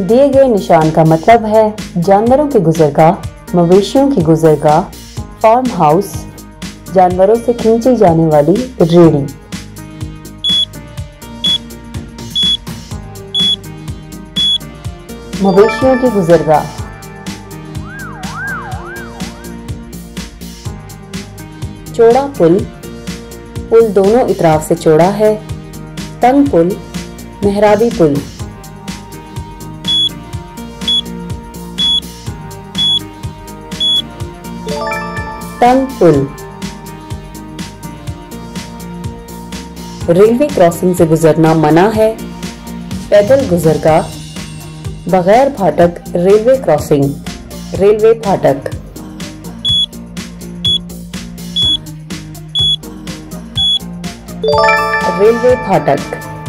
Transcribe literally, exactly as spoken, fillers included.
दिए गए निशान का मतलब है जानवरों की गुजरगाह, मवेशियों की गुजरगाह, फार्म हाउस, जानवरों से खींची जाने वाली रेड़ी। मवेशियों की गुजरगाह। चौड़ा पुल, पुल दोनों इतराफ से चौड़ा है। तंग पुल, मेहराबी पुल। तंग पुल रेलवे क्रॉसिंग से गुजरना मना है। पैदल गुजरगाह, बगैर फाटक रेलवे क्रॉसिंग, रेलवे फाटक। रेलवे फाटक